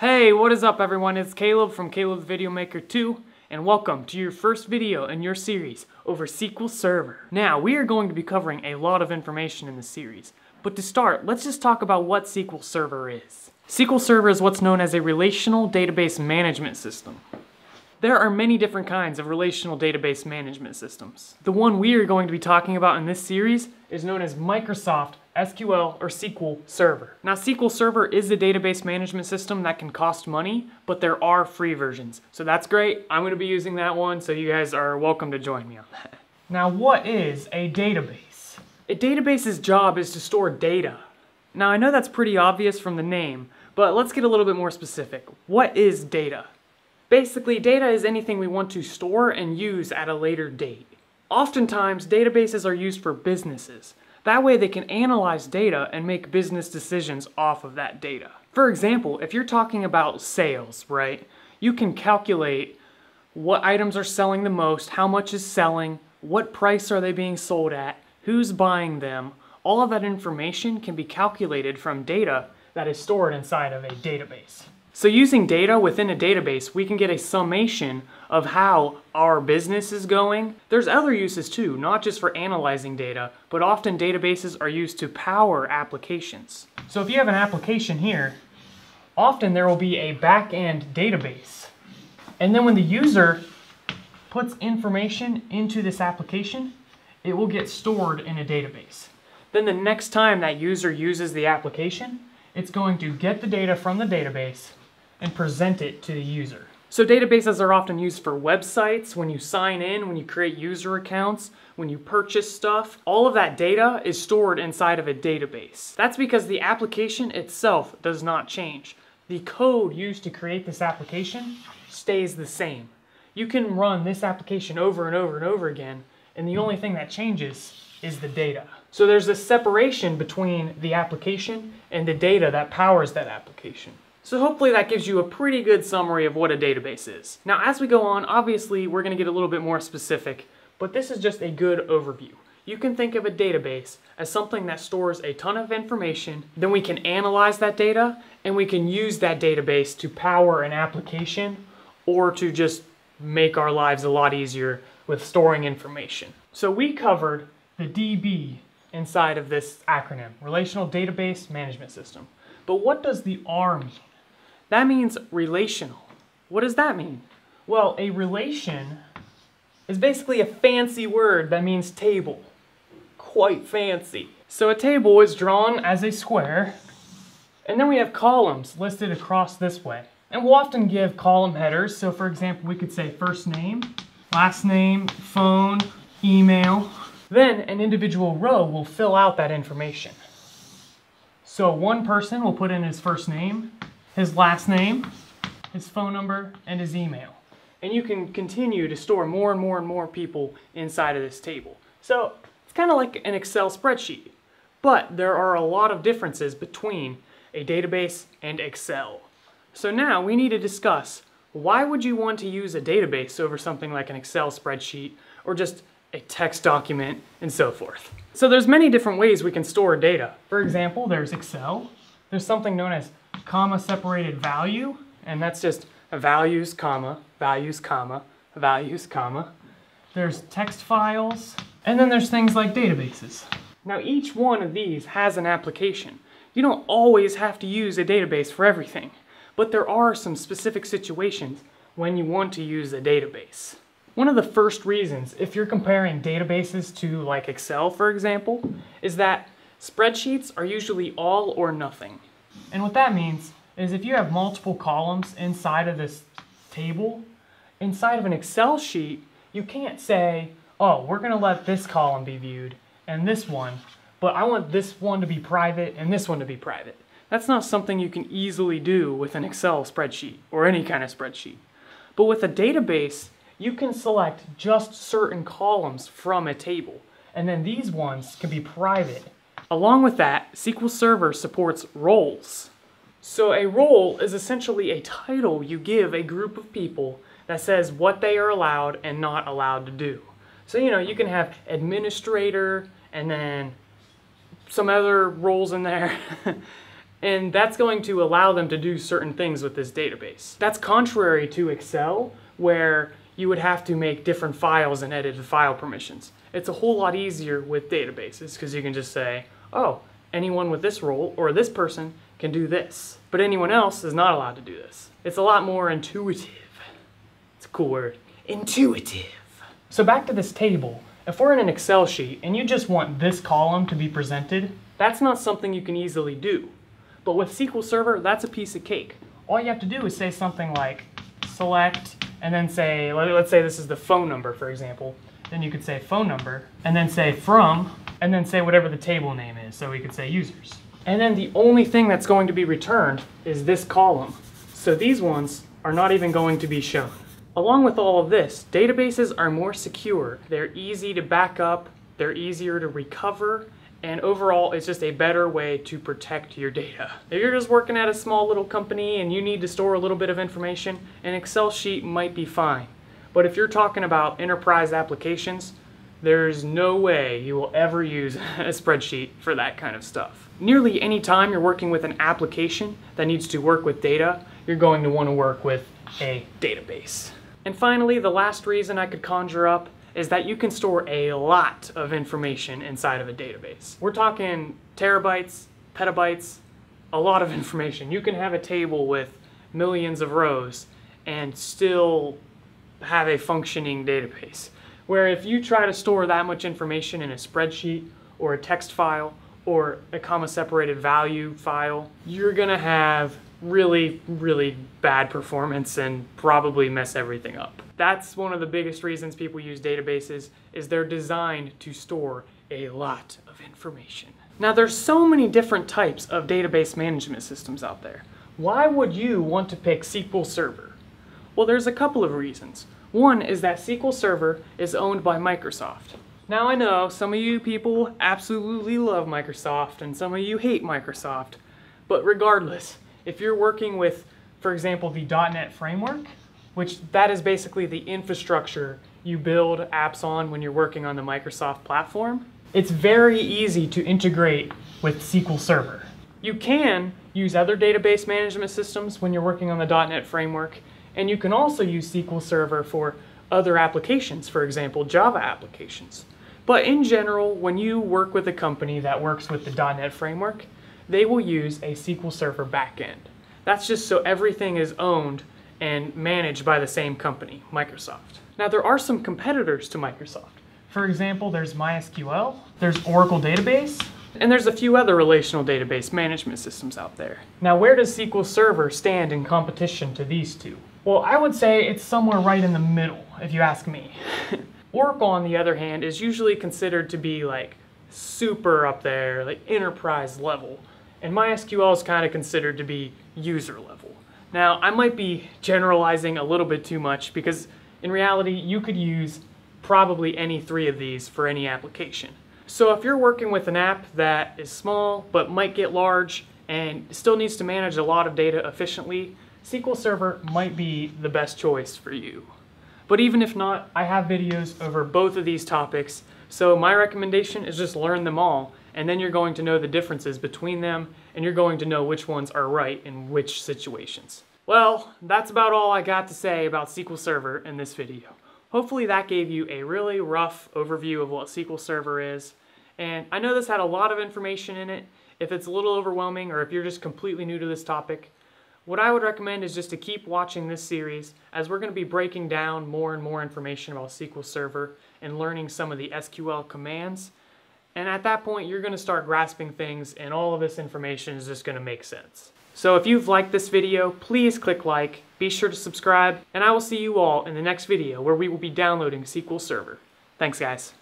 Hey, what is up everyone? It's Caleb from Caleb's Video Maker 2 and welcome to your first video in your series over SQL Server. Now, we are going to be covering a lot of information in this series, but to start, let's just talk about what SQL Server is. SQL Server is what's known as a relational database management system. There are many different kinds of relational database management systems. The one we are going to be talking about in this series is known as Microsoft SQL or SQL Server. Now, SQL Server is a database management system that can cost money, but there are free versions. So that's great. I'm going to be using that one, so you guys are welcome to join me on that. Now, what is a database? A database's job is to store data. Now, I know that's pretty obvious from the name, but let's get a little bit more specific. What is data? Basically, data is anything we want to store and use at a later date. Oftentimes, databases are used for businesses. That way they can analyze data and make business decisions off of that data. For example, if you're talking about sales, right? You can calculate what items are selling the most, how much is selling, what price are they being sold at, who's buying them. All of that information can be calculated from data that is stored inside of a database. So using data within a database, we can get a summation of how our business is going. There's other uses too, not just for analyzing data, but often databases are used to power applications. So if you have an application here, often there will be a back-end database. And then when the user puts information into this application, it will get stored in a database. Then the next time that user uses the application, it's going to get the data from the database and present it to the user. So databases are often used for websites, when you sign in, when you create user accounts, when you purchase stuff. All of that data is stored inside of a database. That's because the application itself does not change. The code used to create this application stays the same. You can run this application over and over and over again, and the only thing that changes is the data. So there's a separation between the application and the data that powers that application. So hopefully that gives you a pretty good summary of what a database is. Now, as we go on, obviously we're going to get a little bit more specific, but this is just a good overview. You can think of a database as something that stores a ton of information, then we can analyze that data, and we can use that database to power an application or to just make our lives a lot easier with storing information. So we covered the DB inside of this acronym, Relational Database Management System. But what does the R mean? That means relational. What does that mean? Well, a relation is basically a fancy word that means table. Quite fancy. So a table is drawn as a square, and then we have columns listed across this way. And we'll often give column headers. So for example, we could say first name, last name, phone, email. Then an individual row will fill out that information. So one person will put in his first name, his last name, his phone number, and his email. And you can continue to store more and more and more people inside of this table. So it's kind of like an Excel spreadsheet, but there are a lot of differences between a database and Excel. So now we need to discuss, why would you want to use a database over something like an Excel spreadsheet or just a text document, and so forth. So there's many different ways we can store data. For example, there's Excel. There's something known as comma-separated value, and that's just values, comma, values, comma, values, comma. There's text files, and then there's things like databases. Now each one of these has an application. You don't always have to use a database for everything, but there are some specific situations when you want to use a database. One of the first reasons, if you're comparing databases to like Excel, for example, is that spreadsheets are usually all or nothing. And what that means is if you have multiple columns inside of this table, inside of an Excel sheet, you can't say, oh, we're going to let this column be viewed and this one, but I want this one to be private and this one to be private. That's not something you can easily do with an Excel spreadsheet or any kind of spreadsheet. But with a database, you can select just certain columns from a table, and then these ones can be private. Along with that, SQL Server supports roles. So a role is essentially a title you give a group of people that says what they are allowed and not allowed to do. So, you know, you can have administrator and then some other roles in there. and that's going to allow them to do certain things with this database. That's contrary to Excel, where you would have to make different files and edit the file permissions. It's a whole lot easier with databases because you can just say, oh, anyone with this role or this person can do this, but anyone else is not allowed to do this. It's a lot more intuitive. It's a cool word, intuitive. So back to this table, if we're in an Excel sheet and you just want this column to be presented, that's not something you can easily do. But with SQL Server, that's a piece of cake. All you have to do is say something like select, and then say, let's say this is the phone number, for example. Then you could say phone number, and then say from, and then say whatever the table name is. So we could say users. And then the only thing that's going to be returned is this column. So these ones are not even going to be shown. Along with all of this, databases are more secure. They're easy to back up, they're easier to recover, and overall, it's just a better way to protect your data. If you're just working at a small little company and you need to store a little bit of information, an Excel sheet might be fine. But if you're talking about enterprise applications, there's no way you will ever use a spreadsheet for that kind of stuff. Nearly any time you're working with an application that needs to work with data, you're going to want to work with a database. And finally, the last reason I could conjure up is that you can store a lot of information inside of a database. We're talking terabytes, petabytes, a lot of information. You can have a table with millions of rows and still have a functioning database. Where if you try to store that much information in a spreadsheet or a text file or a comma-separated value file, you're gonna have really, really bad performance and probably mess everything up. That's one of the biggest reasons people use databases, is they're designed to store a lot of information. Now there's so many different types of database management systems out there. Why would you want to pick SQL Server? Well, there's a couple of reasons. One is that SQL Server is owned by Microsoft. Now I know some of you people absolutely love Microsoft and some of you hate Microsoft, but regardless, if you're working with, for example, the .NET Framework, which that is basically the infrastructure you build apps on when you're working on the Microsoft platform, it's very easy to integrate with SQL Server. You can use other database management systems when you're working on the .NET Framework, and you can also use SQL Server for other applications, for example, Java applications. But in general, when you work with a company that works with the .NET Framework, they will use a SQL Server backend. That's just so everything is owned and managed by the same company, Microsoft. Now there are some competitors to Microsoft. For example, there's MySQL, there's Oracle Database, and there's a few other relational database management systems out there. Now where does SQL Server stand in competition to these two? Well, I would say it's somewhere right in the middle, if you ask me. Oracle, on the other hand, is usually considered to be like super up there, like enterprise level. And MySQL is kind of considered to be user level. Now, I might be generalizing a little bit too much because in reality, you could use probably any three of these for any application. So if you're working with an app that is small but might get large and still needs to manage a lot of data efficiently, SQL Server might be the best choice for you. But even if not, I have videos over both of these topics, so my recommendation is just learn them all, and then you're going to know the differences between them, and you're going to know which ones are right in which situations. Well, that's about all I got to say about SQL Server in this video. Hopefully that gave you a really rough overview of what SQL Server is, and I know this had a lot of information in it. If it's a little overwhelming, or if you're just completely new to this topic, what I would recommend is just to keep watching this series, as we're going to be breaking down more and more information about SQL Server and learning some of the SQL commands. And at that point, you're going to start grasping things, and all of this information is just going to make sense. So if you've liked this video, please click like, be sure to subscribe, and I will see you all in the next video where we will be downloading SQL Server. Thanks, guys.